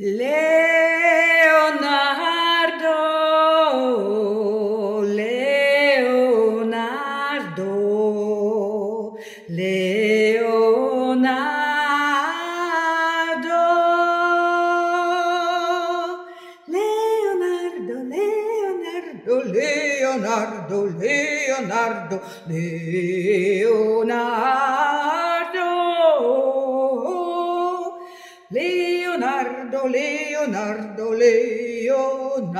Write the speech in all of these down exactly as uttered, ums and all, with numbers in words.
Leonardo, Leonardo, Leonardo, Leonardo, Leonardo, Leonardo, Leonardo, Leonardo, Leonardo. Leonardo, Leonardo, Leonardo, Leonardo,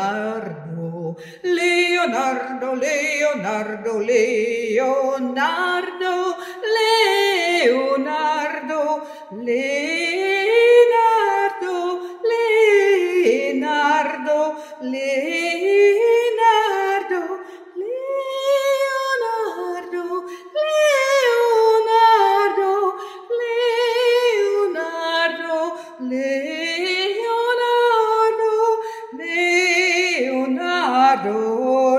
Leonardo, Leonardo, Leonardo, Leonardo, Leonardo, Leonardo, Leonardo, Leonardo, Leonardo, Leonardo. Leonardo, Leonardo, Leonardo,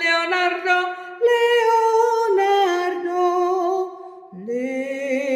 Leonardo, Leonardo, Leonardo, Leonardo, Leonardo.